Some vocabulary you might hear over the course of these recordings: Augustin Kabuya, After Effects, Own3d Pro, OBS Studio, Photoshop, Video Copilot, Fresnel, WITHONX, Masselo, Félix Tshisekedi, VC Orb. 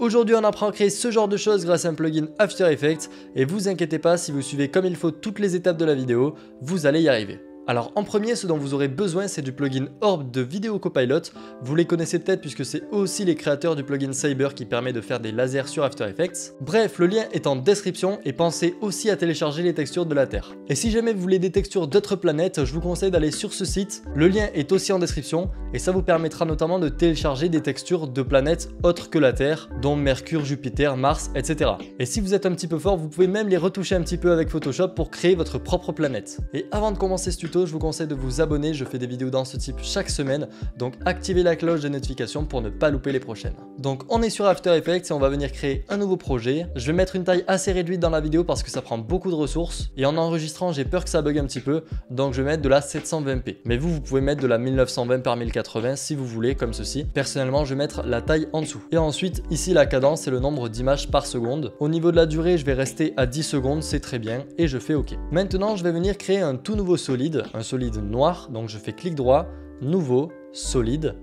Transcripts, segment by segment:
Aujourd'hui, on apprend à créer ce genre de choses grâce à un plugin After Effects, et vous inquiétez pas, si vous suivez comme il faut toutes les étapes de la vidéo, vous allez y arriver. Alors en premier, ce dont vous aurez besoin, c'est du plugin Orb de Video Copilot. Vous les connaissez peut-être puisque c'est aussi les créateurs du plugin Cyber qui permet de faire des lasers sur After Effects. Bref, le lien est en description et pensez aussi à télécharger les textures de la Terre. Et si jamais vous voulez des textures d'autres planètes, je vous conseille d'aller sur ce site. Le lien est aussi en description et ça vous permettra notamment de télécharger des textures de planètes autres que la Terre, dont Mercure, Jupiter, Mars, etc. Et si vous êtes un petit peu fort, vous pouvez même les retoucher un petit peu avec Photoshop pour créer votre propre planète. Et avant de commencer ce tuto, je vous conseille de vous abonner, je fais des vidéos dans ce type chaque semaine, donc activez la cloche de notification pour ne pas louper les prochaines. Donc on est sur After Effects et on va venir créer un nouveau projet. Je vais mettre une taille assez réduite dans la vidéo parce que ça prend beaucoup de ressources et en enregistrant j'ai peur que ça bug un petit peu, donc je vais mettre de la 720p. Mais vous pouvez mettre de la 1920 par 1080 si vous voulez, comme ceci. Personnellement je vais mettre la taille en dessous. Et ensuite ici la cadence c'est le nombre d'images par seconde. Au niveau de la durée je vais rester à 10 secondes, c'est très bien, et je fais OK. Maintenant je vais venir créer un tout nouveau solide. Un solide noir, donc je fais clic droit, nouveau, solide,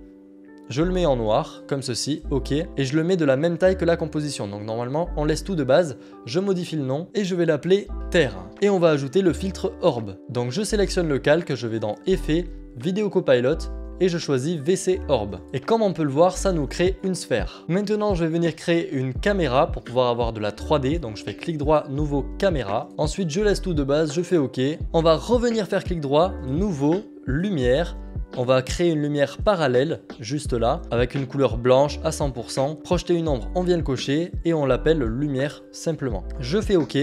je le mets en noir, comme ceci, OK, et je le mets de la même taille que la composition, donc normalement on laisse tout de base, je modifie le nom et je vais l'appeler Terre, et on va ajouter le filtre Orb, donc je sélectionne le calque, je vais dans Effet, Vidéo Copilot, et je choisis VC Orb. Et comme on peut le voir, ça nous crée une sphère. Maintenant, je vais venir créer une caméra pour pouvoir avoir de la 3D. Donc, je fais clic droit, nouveau, caméra. Ensuite, je laisse tout de base, je fais OK. On va revenir faire clic droit, nouveau, lumière. On va créer une lumière parallèle, juste là, avec une couleur blanche à 100%. Projeter une ombre, on vient le cocher et on l'appelle lumière simplement. Je fais OK.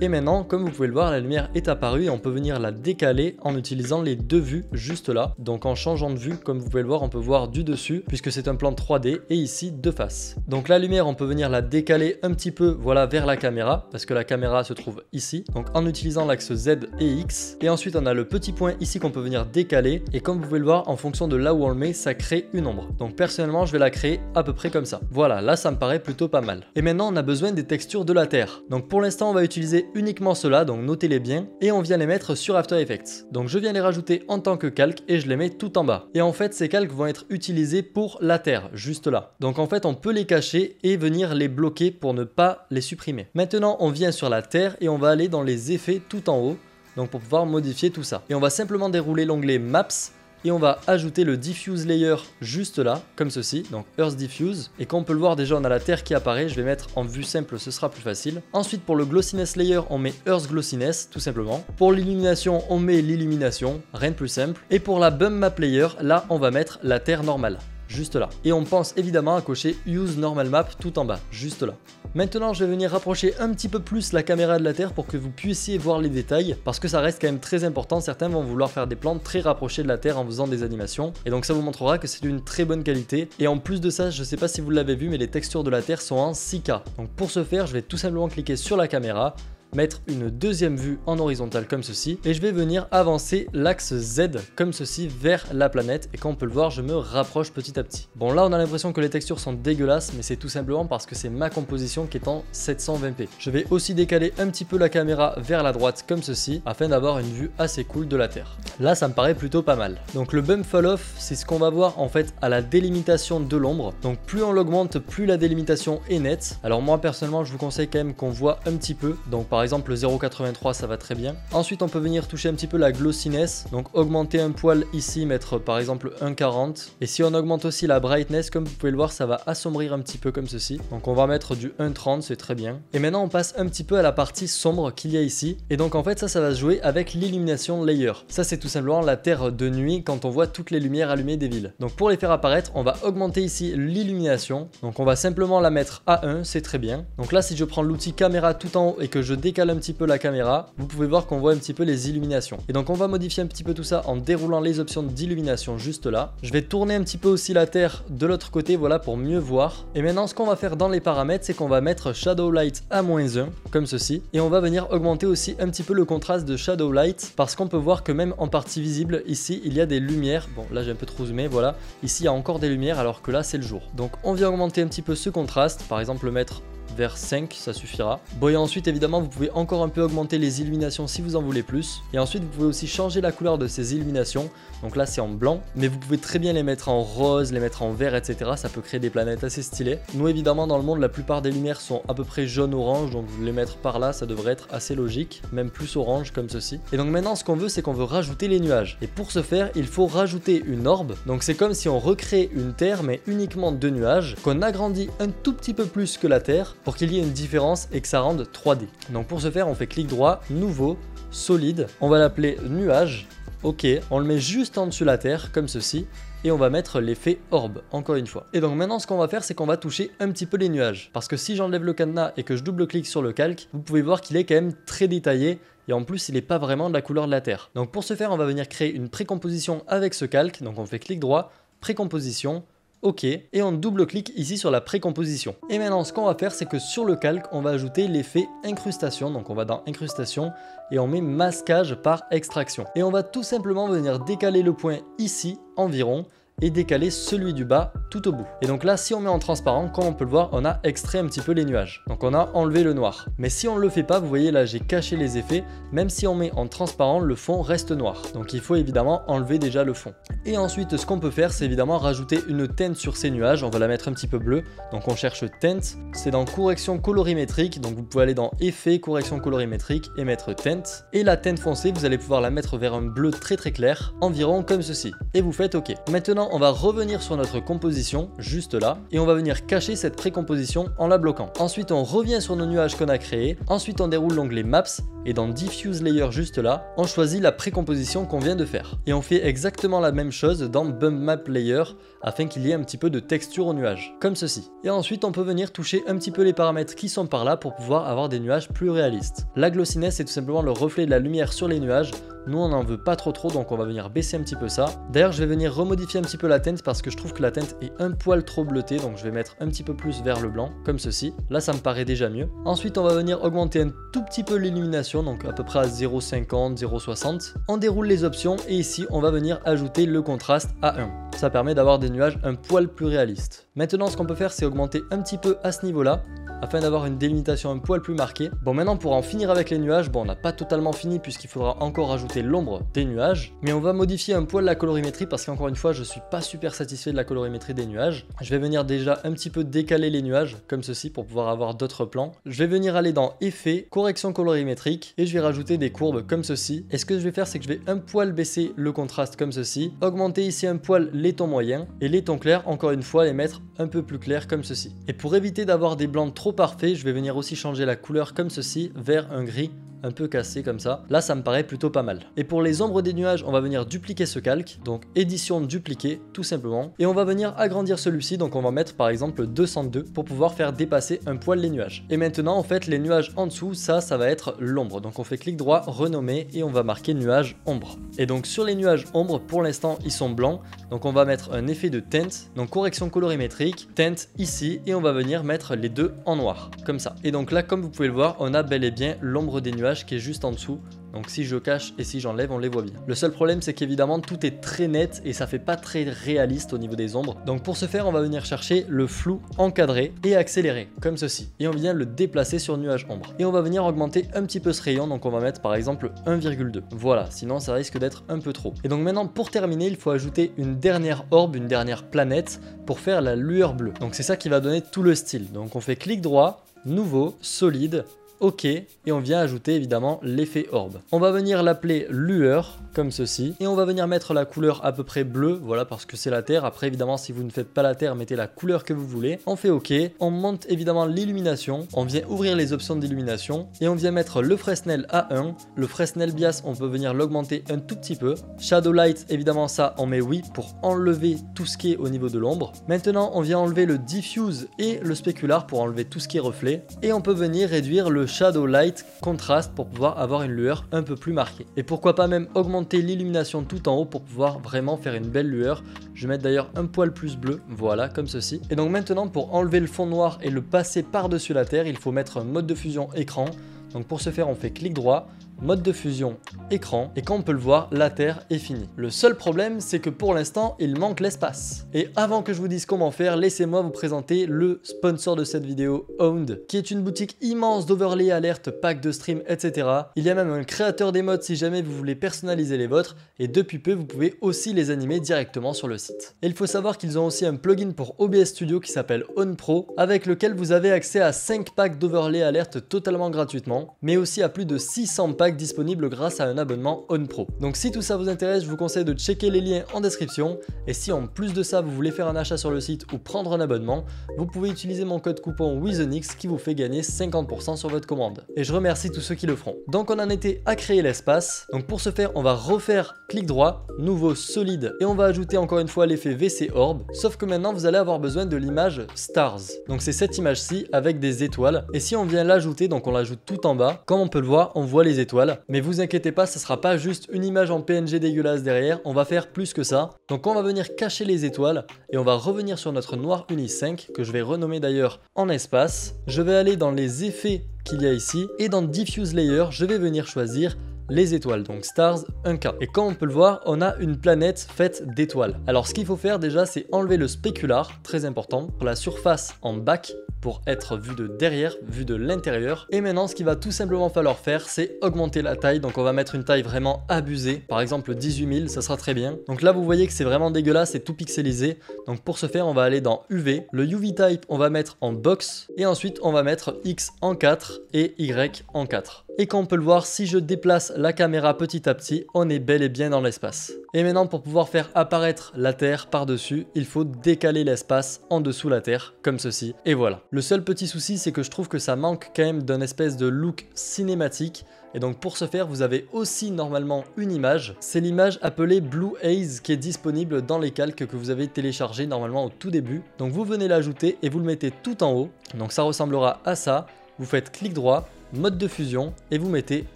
Et maintenant, comme vous pouvez le voir, la lumière est apparue et on peut venir la décaler en utilisant les deux vues juste là. Donc en changeant de vue, comme vous pouvez le voir, on peut voir du dessus puisque c'est un plan 3D et ici de face. Donc la lumière, on peut venir la décaler un petit peu, voilà, vers la caméra parce que la caméra se trouve ici. Donc en utilisant l'axe Z et X. Et ensuite, on a le petit point ici qu'on peut venir décaler. Et comme vous pouvez le voir, en fonction de là où on le met, ça crée une ombre. Donc personnellement, je vais la créer à peu près comme ça. Voilà, là, ça me paraît plutôt pas mal. Et maintenant, on a besoin des textures de la Terre. Donc pour l'instant, on va utiliser uniquement cela, donc notez-les bien, et on vient les mettre sur After Effects. Donc je viens les rajouter en tant que calque et je les mets tout en bas. Et en fait, ces calques vont être utilisés pour la Terre, juste là. Donc en fait, on peut les cacher et venir les bloquer pour ne pas les supprimer. Maintenant, on vient sur la Terre et on va aller dans les effets tout en haut, donc pour pouvoir modifier tout ça. Et on va simplement dérouler l'onglet Maps. Et on va ajouter le diffuse layer juste là, comme ceci, donc Earth Diffuse. Et comme on peut le voir déjà, on a la Terre qui apparaît, je vais mettre en vue simple, ce sera plus facile. Ensuite, pour le glossiness layer, on met Earth Glossiness, tout simplement. Pour l'illumination, on met l'illumination, rien de plus simple. Et pour la bump map layer, là, on va mettre la Terre normale, juste là. Et on pense évidemment à cocher Use Normal Map tout en bas, juste là. Maintenant, je vais venir rapprocher un petit peu plus la caméra de la Terre pour que vous puissiez voir les détails, parce que ça reste quand même très important. Certains vont vouloir faire des plans très rapprochés de la Terre en faisant des animations, et donc ça vous montrera que c'est d'une très bonne qualité. Et en plus de ça, je sais pas si vous l'avez vu, mais les textures de la Terre sont en 6K. Donc pour ce faire, je vais tout simplement cliquer sur la caméra, mettre une deuxième vue en horizontale comme ceci, et je vais venir avancer l'axe Z comme ceci vers la planète, et comme on peut le voir, je me rapproche petit à petit. Bon, là on a l'impression que les textures sont dégueulasses, mais c'est tout simplement parce que c'est ma composition qui est en 720p. Je vais aussi décaler un petit peu la caméra vers la droite comme ceci, afin d'avoir une vue assez cool de la Terre. Là ça me paraît plutôt pas mal. Donc le bump fall off, c'est ce qu'on va voir en fait à la délimitation de l'ombre. Donc plus on l'augmente, plus la délimitation est nette. Alors moi personnellement, je vous conseille quand même qu'on voit un petit peu, donc par exemple 0,83, ça va très bien. Ensuite on peut venir toucher un petit peu la glossiness, donc augmenter un poil ici, mettre par exemple 1,40, et si on augmente aussi la brightness, comme vous pouvez le voir, ça va assombrir un petit peu comme ceci, donc on va mettre du 1,30, c'est très bien. Et maintenant on passe un petit peu à la partie sombre qu'il y a ici, et donc en fait ça va se jouer avec l'illumination layer. Ça c'est tout simplement la Terre de nuit quand on voit toutes les lumières allumées des villes. Donc pour les faire apparaître, on va augmenter ici l'illumination, donc on va simplement la mettre à 1, c'est très bien. Donc là si je prends l'outil caméra tout en haut et que je décale un petit peu la caméra, vous pouvez voir qu'on voit un petit peu les illuminations. Et donc on va modifier un petit peu tout ça en déroulant les options d'illumination juste là. Je vais tourner un petit peu aussi la Terre de l'autre côté, voilà, pour mieux voir. Et maintenant ce qu'on va faire dans les paramètres, c'est qu'on va mettre Shadow Light à -1, comme ceci. Et on va venir augmenter aussi un petit peu le contraste de Shadow Light, parce qu'on peut voir que même en partie visible, ici il y a des lumières. Bon là j'ai un peu trop zoomé, voilà. Ici il y a encore des lumières alors que là c'est le jour. Donc on vient augmenter un petit peu ce contraste, par exemple le mettre vers 5, ça suffira. Bon, et ensuite évidemment vous pouvez encore un peu augmenter les illuminations si vous en voulez plus, et ensuite vous pouvez aussi changer la couleur de ces illuminations. Donc là c'est en blanc, mais vous pouvez très bien les mettre en rose, les mettre en vert, etc. Ça peut créer des planètes assez stylées. Nous évidemment dans le monde la plupart des lumières sont à peu près jaune orange, donc les mettre par là ça devrait être assez logique, même plus orange comme ceci. Et donc maintenant ce qu'on veut, c'est qu'on veut rajouter les nuages, et pour ce faire il faut rajouter une orbe. Donc c'est comme si on recrée une terre mais uniquement de nuages, qu'on agrandit un tout petit peu plus que la terre pour qu'il y ait une différence et que ça rende 3D. Donc pour ce faire on fait clic droit, nouveau, solide, on va l'appeler nuage. Ok, on le met juste en dessus la terre comme ceci, et on va mettre l'effet orbe, encore une fois. Et donc maintenant ce qu'on va faire, c'est qu'on va toucher un petit peu les nuages, parce que si j'enlève le cadenas et que je double-clique sur le calque, vous pouvez voir qu'il est quand même très détaillé, et en plus il n'est pas vraiment de la couleur de la terre. Donc pour ce faire on va venir créer une précomposition avec ce calque, donc on fait clic droit, précomposition, ok, et on double-clique ici sur la précomposition. Et maintenant ce qu'on va faire, c'est que sur le calque on va ajouter l'effet incrustation, donc on va dans incrustation et on met masquage par extraction, et on va tout simplement venir décaler le point ici environ et décaler celui du bas tout au bout. Et donc là si on met en transparent, comme on peut le voir, on a extrait un petit peu les nuages, donc on a enlevé le noir. Mais si on le fait pas, vous voyez là j'ai caché les effets, même si on met en transparent le fond reste noir, donc il faut évidemment enlever déjà le fond. Et ensuite ce qu'on peut faire, c'est évidemment rajouter une teinte sur ces nuages, on va la mettre un petit peu bleue, donc on cherche teinte, c'est dans correction colorimétrique, donc vous pouvez aller dans effet, correction colorimétrique et mettre teinte, et la teinte foncée vous allez pouvoir la mettre vers un bleu très très clair, environ comme ceci, et vous faites ok. Maintenant on va revenir sur notre composition juste là, et on va venir cacher cette précomposition en la bloquant. Ensuite on revient sur nos nuages qu'on a créés, ensuite on déroule l'onglet maps et dans diffuse layer juste là on choisit la précomposition qu'on vient de faire, et on fait exactement la même chose dans bump map layer afin qu'il y ait un petit peu de texture au nuage comme ceci. Et ensuite on peut venir toucher un petit peu les paramètres qui sont par là pour pouvoir avoir des nuages plus réalistes. La glossiness, c'est tout simplement le reflet de la lumière sur les nuages. Nous on n'en veut pas trop, donc on va venir baisser un petit peu ça. D'ailleurs je vais venir remodifier un petit peu la teinte parce que je trouve que la teinte est un poil trop bleutée, donc je vais mettre un petit peu plus vers le blanc comme ceci. Là ça me paraît déjà mieux. Ensuite on va venir augmenter un tout petit peu l'illumination, donc à peu près à 0,50, 0,60. On déroule les options et ici on va venir ajouter le contraste à 1. Ça permet d'avoir des nuages un poil plus réalistes. Maintenant ce qu'on peut faire, c'est augmenter un petit peu à ce niveau là afin d'avoir une délimitation un poil plus marquée. Bon, maintenant pour en finir avec les nuages, bon on n'a pas totalement fini puisqu'il faudra encore ajouter l'ombre des nuages, mais on va modifier un poil la colorimétrie parce qu'encore une fois je suis pas super satisfait de la colorimétrie des nuages. Je vais venir déjà un petit peu décaler les nuages comme ceci pour pouvoir avoir d'autres plans. Je vais venir aller dans effet, correction colorimétrique et je vais rajouter des courbes comme ceci. Et ce que je vais faire, c'est que je vais un poil baisser le contraste comme ceci, augmenter ici un poil les tons moyens et les tons clairs, encore une fois les mettre un peu plus clairs comme ceci. Et pour éviter d'avoir des blancs trop parfaits, je vais venir aussi changer la couleur comme ceci vers un gris un peu cassé comme ça. Là ça me paraît plutôt pas mal. Et pour les ombres des nuages, on va venir dupliquer ce calque, donc édition dupliquer tout simplement, et on va venir agrandir celui-ci, donc on va mettre par exemple 202 pour pouvoir faire dépasser un poil les nuages. Et maintenant en fait les nuages en dessous, ça va être l'ombre, donc on fait clic droit, renommer et on va marquer nuage ombre. Et donc sur les nuages ombre, pour l'instant ils sont blancs, donc on va mettre un effet de teinte, donc correction colorimétrique, teinte ici, et on va venir mettre les deux en noir comme ça. Et donc là comme vous pouvez le voir, on a bel et bien l'ombre des nuages qui est juste en dessous. Donc si je cache et si j'enlève, on les voit bien. Le seul problème, c'est qu'évidemment tout est très net et ça fait pas très réaliste au niveau des ombres. Donc pour ce faire, on va venir chercher le flou encadré et accéléré comme ceci, et on vient le déplacer sur nuage ombre. Et on va venir augmenter un petit peu ce rayon, donc on va mettre par exemple 1,2. Voilà, sinon ça risque d'être un peu trop. Et donc maintenant pour terminer, il faut ajouter une dernière orbe, une dernière planète pour faire la lueur bleue. Donc c'est ça qui va donner tout le style. Donc on fait clic droit, nouveau, solide, ok, et on vient ajouter évidemment l'effet orbe. On va venir l'appeler lueur comme ceci, et on va venir mettre la couleur à peu près bleue, voilà, parce que c'est la terre. Après évidemment si vous ne faites pas la terre, mettez la couleur que vous voulez. On fait ok, on monte évidemment l'illumination, on vient ouvrir les options d'illumination et on vient mettre le Fresnel à 1. Le Fresnel bias, on peut venir l'augmenter un tout petit peu. Shadow light, évidemment ça on met oui pour enlever tout ce qui est au niveau de l'ombre. Maintenant on vient enlever le diffuse et le specular pour enlever tout ce qui est reflet, et on peut venir réduire le shadow light contraste pour pouvoir avoir une lueur un peu plus marquée. Et pourquoi pas même augmenter l'illumination tout en haut pour pouvoir vraiment faire une belle lueur. Je vais mettre d'ailleurs un poil plus bleu, voilà, comme ceci. Et donc maintenant pour enlever le fond noir et le passer par dessus la terre, il faut mettre un mode de fusion écran. Donc pour ce faire, on fait clic droit, mode de fusion, écran, et comme on peut le voir, la Terre est finie. Le seul problème, c'est que pour l'instant, il manque l'espace. Et avant que je vous dise comment faire, laissez-moi vous présenter le sponsor de cette vidéo, Own3d, qui est une boutique immense d'overlay, alertes, packs de stream, etc. Il y a même un créateur des modes si jamais vous voulez personnaliser les vôtres, et depuis peu, vous pouvez aussi les animer directement sur le site. Et il faut savoir qu'ils ont aussi un plugin pour OBS Studio qui s'appelle Own3d Pro, avec lequel vous avez accès à 5 packs d'overlay alertes totalement gratuitement, mais aussi à plus de 600 packs disponible grâce à un abonnement Own3d Pro. Donc si tout ça vous intéresse, je vous conseille de checker les liens en description, et si en plus de ça vous voulez faire un achat sur le site ou prendre un abonnement, vous pouvez utiliser mon code coupon WITHONX qui vous fait gagner 50% sur votre commande. Et je remercie tous ceux qui le feront. Donc on en était à créer l'espace. Donc pour ce faire, on va refaire clic droit, nouveau solide, et on va ajouter encore une fois l'effet VC Orb, sauf que maintenant vous allez avoir besoin de l'image Stars. Donc c'est cette image-ci avec des étoiles, et si on vient l'ajouter, donc on l'ajoute tout en bas, comme on peut le voir, on voit les étoiles. Mais vous inquiétez pas, ce sera pas juste une image en PNG dégueulasse derrière, on va faire plus que ça. Donc on va venir cacher les étoiles et on va revenir sur notre noir uni 5, que je vais renommer d'ailleurs en espace. Je vais aller dans les effets qu'il y a ici, et dans diffuse layer, je vais venir choisir les étoiles, donc stars 1K. Et comme on peut le voir, on a une planète faite d'étoiles. Alors ce qu'il faut faire déjà, c'est enlever le spécular, très important, pour la surface en back, pour être vu de derrière, vu de l'intérieur. Et maintenant, ce qu'il va tout simplement falloir faire, c'est augmenter la taille. Donc on va mettre une taille vraiment abusée, par exemple 18 000, ça sera très bien. Donc là vous voyez que c'est vraiment dégueulasse et tout pixelisé. Donc pour ce faire, on va aller dans UV, le UV type on va mettre en box, et ensuite on va mettre X en 4 et Y en 4. Et comme on peut le voir, si je déplace la caméra petit à petit, on est bel et bien dans l'espace. Et maintenant, pour pouvoir faire apparaître la Terre par-dessus, il faut décaler l'espace en dessous la Terre, comme ceci, et voilà. Le seul petit souci, c'est que je trouve que ça manque quand même d'un espèce de look cinématique. Et donc pour ce faire, vous avez aussi normalement une image, c'est l'image appelée Blue Haze qui est disponible dans les calques que vous avez téléchargé normalement au tout début. Donc vous venez l'ajouter et vous le mettez tout en haut, donc ça ressemblera à ça, vous faites clic droit, mode de fusion, et vous mettez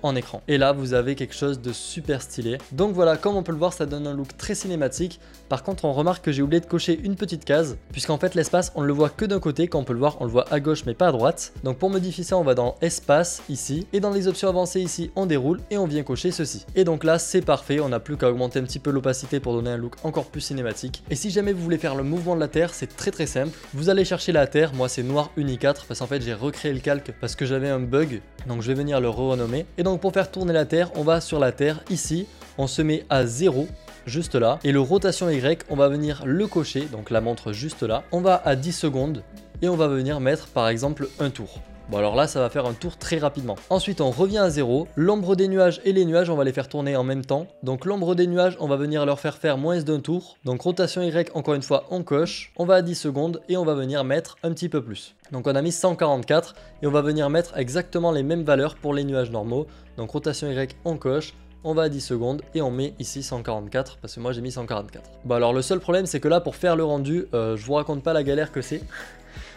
en écran. Et là, vous avez quelque chose de super stylé. Donc voilà, comme on peut le voir, ça donne un look très cinématique. Par contre, on remarque que j'ai oublié de cocher une petite case, puisqu'en fait, l'espace, on ne le voit que d'un côté. Quand on peut le voir, on le voit à gauche, mais pas à droite. Donc pour modifier ça, on va dans Espace, ici, et dans les options avancées, ici, on déroule, et on vient cocher ceci. Et donc là, c'est parfait, on n'a plus qu'à augmenter un petit peu l'opacité pour donner un look encore plus cinématique. Et si jamais vous voulez faire le mouvement de la Terre, c'est très très simple. Vous allez chercher la Terre, moi c'est noir uni 4, parce qu'en fait, j'ai recréé le calque, parce que j'avais un bug. Donc je vais venir le renommer. Et donc pour faire tourner la Terre, on va sur la Terre ici, on se met à 0, juste là. Et le rotation Y, on va venir le cocher, donc la montre juste là. On va à 10 secondes et on va venir mettre par exemple un tour. Bon alors là, ça va faire un tour très rapidement. Ensuite, on revient à 0. L'ombre des nuages et les nuages, on va les faire tourner en même temps. Donc l'ombre des nuages, on va venir leur faire faire moins d'un tour. Donc rotation Y, encore une fois, on coche. On va à 10 secondes et on va venir mettre un petit peu plus. Donc on a mis 144 et on va venir mettre exactement les mêmes valeurs pour les nuages normaux. Donc rotation Y, on coche. On va à 10 secondes et on met ici 144 parce que moi j'ai mis 144. Bon alors le seul problème, c'est que là, pour faire le rendu, je vous raconte pas la galère que c'est.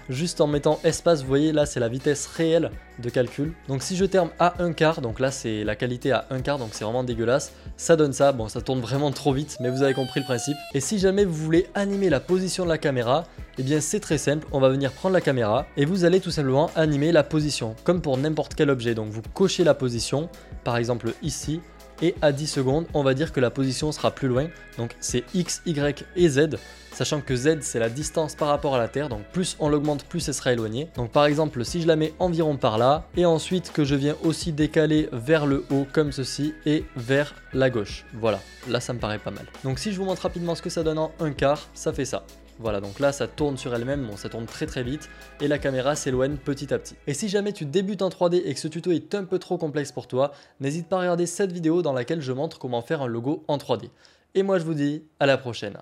Juste en mettant espace, vous voyez là, c'est la vitesse réelle de calcul. Donc si je termine à 1/4, donc là c'est la qualité à 1/4, donc c'est vraiment dégueulasse. Ça donne ça, bon ça tourne vraiment trop vite, mais vous avez compris le principe. Et si jamais vous voulez animer la position de la caméra, eh bien c'est très simple, on va venir prendre la caméra et vous allez tout simplement animer la position, comme pour n'importe quel objet. Donc vous cochez la position, par exemple ici, et à 10 secondes, on va dire que la position sera plus loin. Donc c'est X, Y et Z, sachant que Z c'est la distance par rapport à la Terre, donc plus on l'augmente, plus elle sera éloignée. Donc par exemple, si je la mets environ par là, et ensuite que je viens aussi décaler vers le haut comme ceci, et vers la gauche, voilà, là ça me paraît pas mal. Donc si je vous montre rapidement ce que ça donne en 1/4, ça fait ça. Voilà, donc là ça tourne sur elle-même, bon ça tourne très très vite et la caméra s'éloigne petit à petit. Et si jamais tu débutes en 3D et que ce tuto est un peu trop complexe pour toi, n'hésite pas à regarder cette vidéo dans laquelle je montre comment faire un logo en 3D. Et moi je vous dis à la prochaine.